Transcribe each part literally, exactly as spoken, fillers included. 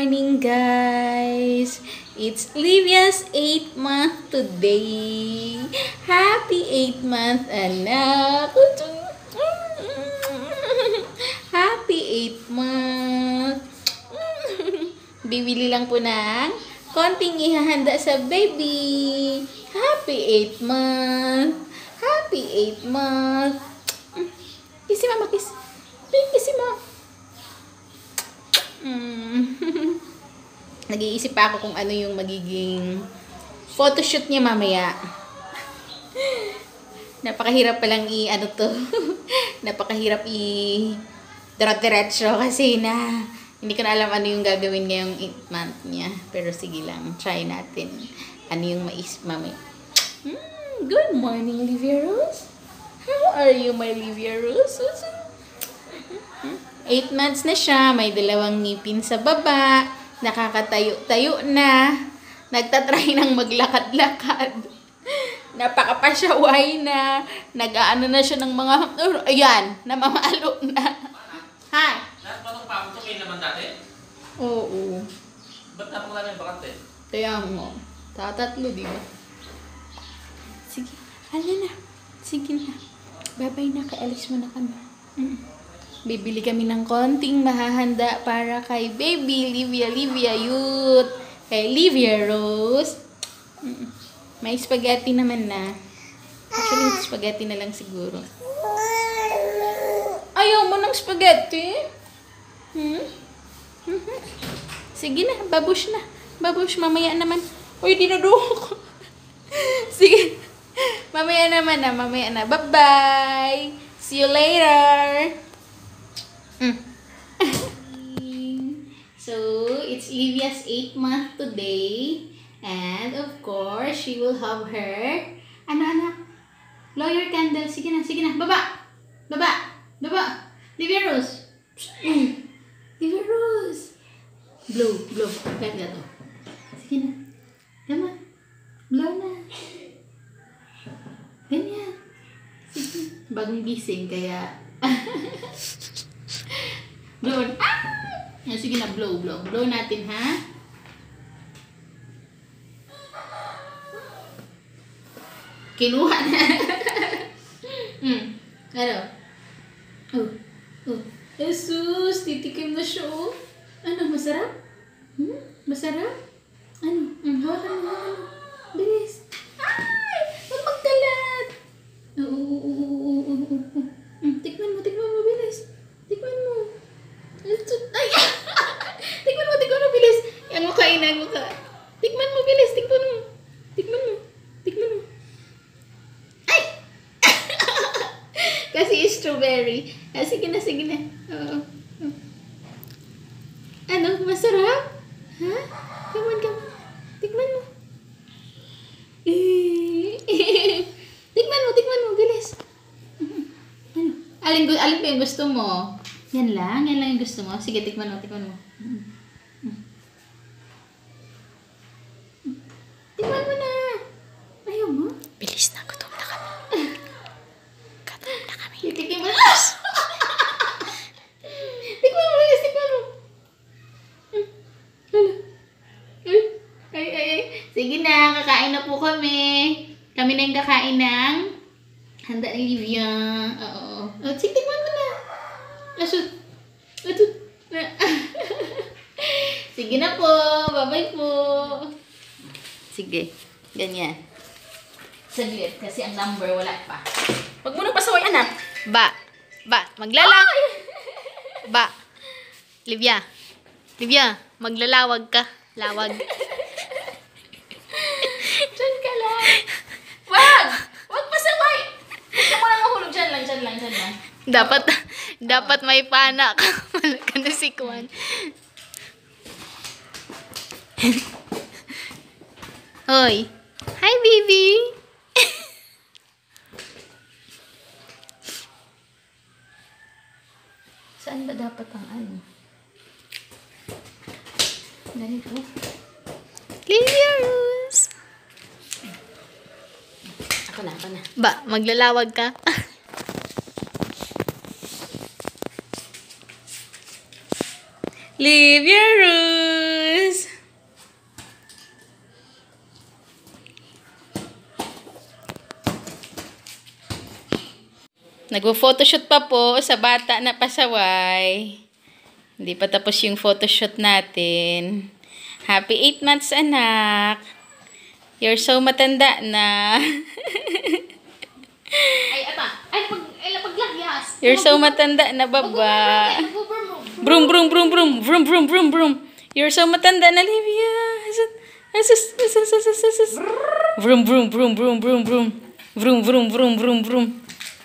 morning, guys. It's Livia's eighth month today. Happy eighth month, anak. Happy eighth month. Bibili lang po ng konting ihahanda sa baby. Happy eighth month. Happy eighth month. Kisi mama, kisi. Kisi mama. Mm. Nag-iisip pa ako kung ano yung magiging photoshoot niya mamaya. Napakahirap palang i ano to. Napakahirap i diretso kasi na hindi ko na alam ano yung gagawin ngayong eighth month niya. Pero sige lang, try natin. Ano yung maisip mamaya. Mm, good morning, Livia Rose. How are you, my Livia Rose? eight months na siya, may dalawang ngipin sa baba, nakakatayo-tayo na, nagtatry ng maglakad-lakad, napakapasyaway na, nag-aano na siya ng mga, uh, ayan, namamalo na. Ha? Lahat pa itong pangtok kayo naman dati? Oo. Ba't napakala na yung bakante? Kaya mo, tatatlo, di ba? Sige, hala na, sige na, babay na, kaalis mo na kami. Mm. Bibili kami ng konting mahahanda para kay baby Livia, Livia Youth, kay Livia Rose. May spaghetti naman na. Actually, spaghetti na lang siguro. Ayaw mo ng spaghetti? Hmm? Sige na, babush na. Babush, mamaya naman. Uy, dinuduk. Sige. Mamaya naman na, mamaya na. Bye-bye. See you later. Mm. So, it's Livia's eighth month today. And, of course, she will have her... Ano, anak? Lawyer candle. Sige na, sige na. Baba! Baba! Baba! Livia Rose! Livia Rose! Blow, blow. Like that. Sige na. Tama. Blow na. Ganyan. Sige. Bagong gising, kaya... Blow. Ah! Sige na, blow, blow. Blow natin, ha? Kinuha na. Hmm. Ano? Oh. Oh. Jesus, titikim na siya, oh. Ano, masarap? Hmm? Masarap? Ano? Hmm, hawakan mo. Bilis. Ay! Huwag magkalat. Oo, oo, oo, oo, oo, oo. Hmm, tikman mo, tikman mo, bilis. Tikman mo. Ay! Tikman mo, tikman mo, bilis. Ang mukha, inang mukha. Tikman mo, bilis. Tikman mo. Tikman mo. Tikman mo. Ay! Kasi strawberry. Ah, sige na, sige na. Oo. Oo. Ano? Masarap? Ha? Come on, come on. Tikman mo. Tikman mo, tikman mo, bilis. Ano? Alin, alin pa yung gusto mo? Yan lang, yan lang yung gusto mo. Sige, tikman mo, tikman mo. Tikman mo na! Ayaw mo? Bilis na, gutom na kami. Gutom na kami. Tikman mo na! Tikman mo na, tikman mo! Ay, ay, ay. Sige na, kakain na po kami. Kami na yung kakain ng handa ni Livia. Oo. Sige, tikman mo na. Asut. Asut. Sige na po. Bye-bye po. Sige. Ganyan. Saglit. Kasi ang number wala pa. Huwag mo nang pasaway, anak. Ba. Ba. Maglalawag. Ba. Livia. Livia. Maglalawag ka. Lawag. Diyan ka lang. Wag. Wag pasaway. Gusto mo lang mahulog. Diyan lang. Diyan lang. Diyan lang. Dapat... Dapat may panak. Malaka na si Kwan. Hoy. Hi, baby. Saan ba dapat ang ano? Dali ko. Livia Rose. Ako na, ako na. Ba, maglalawag ka? Livia Rose. Nagpo-photoshoot pa po sa bata na pasaway. Hindi pa tapos yung photoshoot natin. Happy eight months, anak. You're so matanda na. Ay, apa? Ay, pag, ay, paglagyas. You're so matanda na, baba. Brum, brum, brum, brum, brum, brum, brum, brum. You're so matanda na, Livia. Asus, asus, asus, asus. Brum, brum, brum, brum, brum, brum. Brum, brum, brum, brum, brum.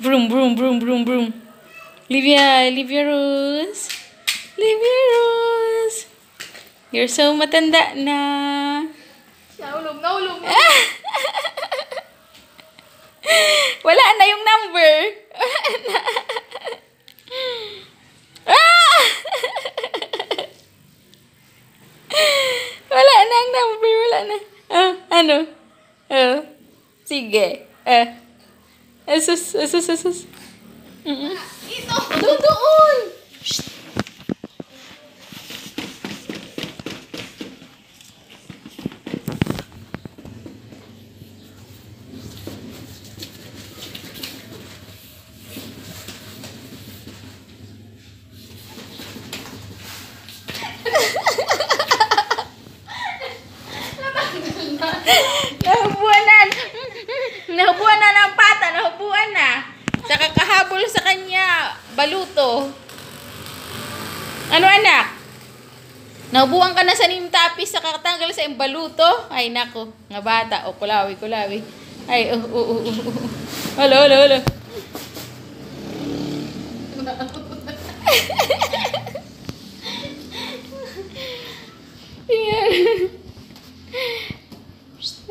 Brum, brum, brum, brum, brum. Livia, Livia Rose. Livia Rose. You're so matanda na. Naulog, naulog. Wala na yung number. Wala na. Wala na ang number, wala na. Oh, ano? Oh, sige. Eh. Asus, asus, asus. Mm-mm. Ito, doon. Nahubuan na. Nahubuan na ng pata. Nahubuan na. Sa kakahabol sa kanya. Baluto. Ano, anak? Nahubuan ka na sa nimtapis sa kakatanggal sa iyong baluto? Ay, nako. Nga bata. O, kulawi, kulawi. Ay, oh, oh, oh, oh. Alo, alo, alo.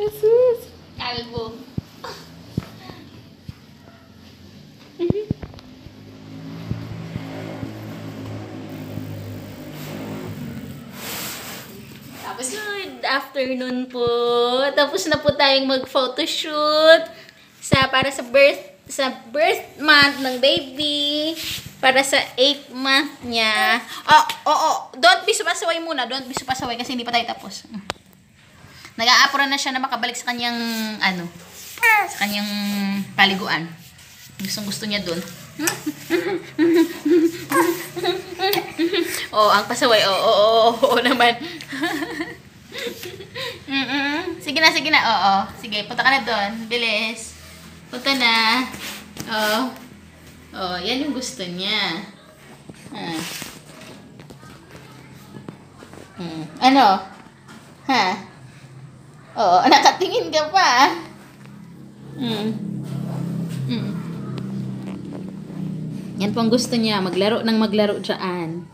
Asus. Kalbo. Tapos, good afternoon po. Tapos na po tayong mag-photoshoot sa para sa birth sa birth month ng baby, para sa eight month niya. Oh, oh, oh. Don't be supasaway muna. Don't be supasaway kasi hindi pa tayo tapos. Nag-aapura na siya na makabalik sa kanyang, ano, sa kanyang paliguan. Gustong-gusto niya dun. Oh, ang pasaway. Oo, oh, oo, oh, oh, oh, naman. mm -mm. Sige na, sige na. Oo, oh, oh. Sige, punta ka na dun. Bilis. Punta na. Oo. Oh. Oh, yan yung gusto niya. Ah. Hmm. Ano? Ha? Oo, nakatingin ka pa. Mm. Mm. Yan po ang gusto niya. Maglaro ng maglaro dyan.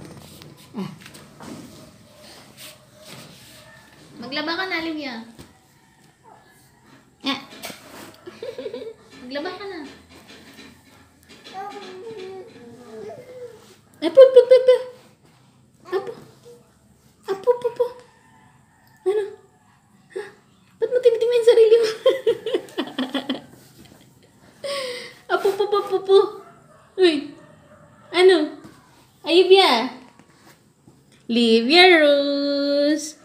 Ah. Maglaba ka na, Livia. Ah. Maglaba ka na. Apo, apo, apo. Apo. Apo, apo. Ano? Uy, ano? Livia. Livia Rose.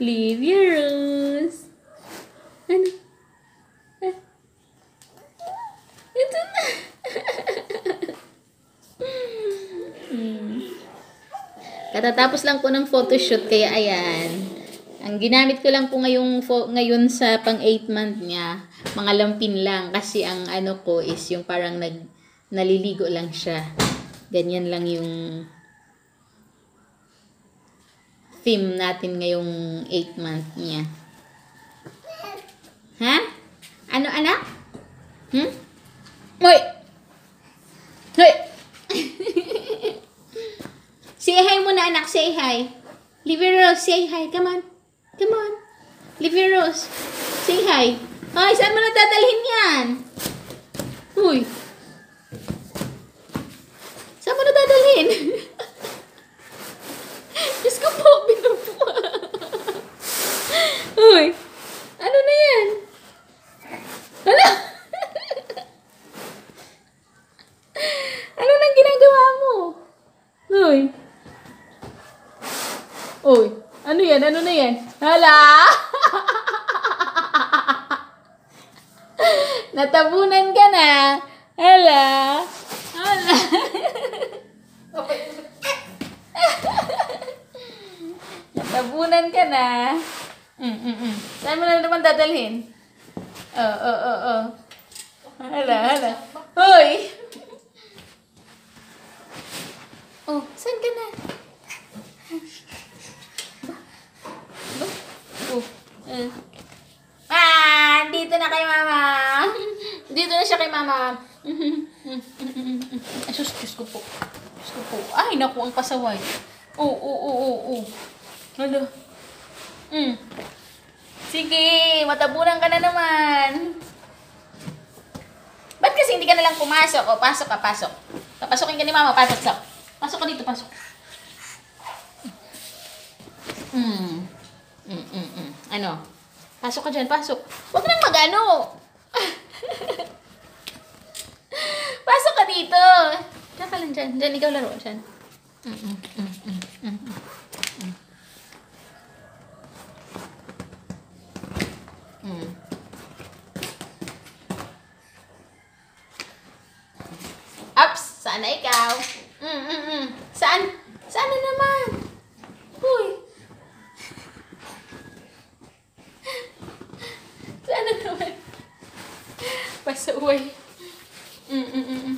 Livia Rose. Ano? Ah. Ito na. hmm. Katatapos lang ko ng photoshoot, kaya ayan. Ang ginamit ko lang po ngayong, ngayon sa pang eight month niya, mga lampin lang. Kasi ang ano ko is yung parang nag naliligo lang siya. Ganyan lang yung theme natin ngayong eight month niya. Ha? Ano, anak? Hmm? Hoy! Hoy! Say hi muna, anak. Say hi. Livia Rose, say hi. Come on. Come on. Livia Rose, say hi. Ay, saan mo natatalhin yan? Uy! Saan mo nadadalhin? Diyos ko po, binupo. Uy, ano na yan? Ano? Ano nang ginagawa mo? Uy, Uy, ano yan? Ano na yan? Hala! Natabunan ka na. Hala! Hala! Natabunan ka na. Mm -mm -mm. Saan mo na naman dadalhin? Oo, oo, oo. Hala, hala. Uy! Oh, saan ka na? Uh. Ah, dito na kay mama. Dito na siya kay mama. Ay, sus, sus ko po. Sus ko po. Ay, naku, ang pasaway. Oo, oo, oo, oo. Hala. Mm. Sige, matabunan ka na naman. Ba't kasi hindi ka nalang pumasok? O, pasok ka, pasok. Papasokin ka ni mama, pasok sa. Pasok ka dito, pasok. Mm. Mm, mm, mm. Ano? Pasok ka dyan, pasok. Huwag nang mag-ano. Pasok ka dito. Diyan ka lang dyan. Dyan, ikaw laro. Dyan. Mm, mm, mm, mm, mm, mm. Mm. Ups! Saan na ikaw? Mm, mm, mm. Saan? Saan na naman? Uy! Ano naman? Pasaway. Mm-mm-mm.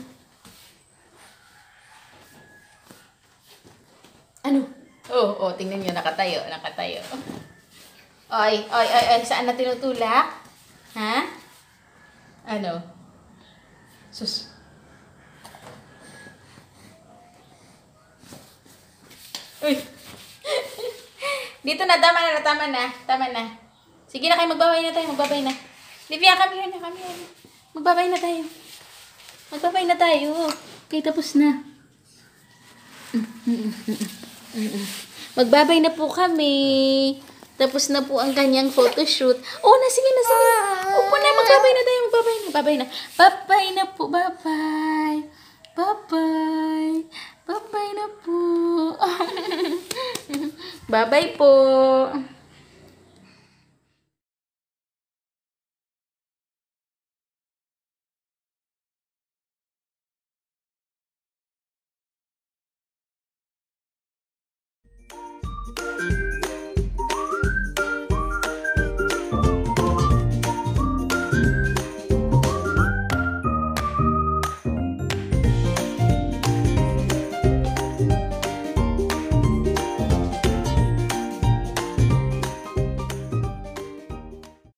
Ano? Oh, oh, tingnan nyo. Nakatayo. Nakatayo. Oy, oy, oy, oy. Saan na tinutulak? Ha? Ano? Sus. Uy. Dito na. Tama na. Tama na. Tama na. Sige na kayo, magbabay na tayo, magbabay na. Livia, come here na, come here na. Magbabay na tayo. Magbabay na tayo. Okay, tapos na. Magbabay na po kami. Tapos na po ang kanyang photoshoot. Oh, na, sige na, sige na. Upo na, magbabay na tayo, magbabay na. Babay na. Babay na po, babay. Babay. Babay na po. Babay po.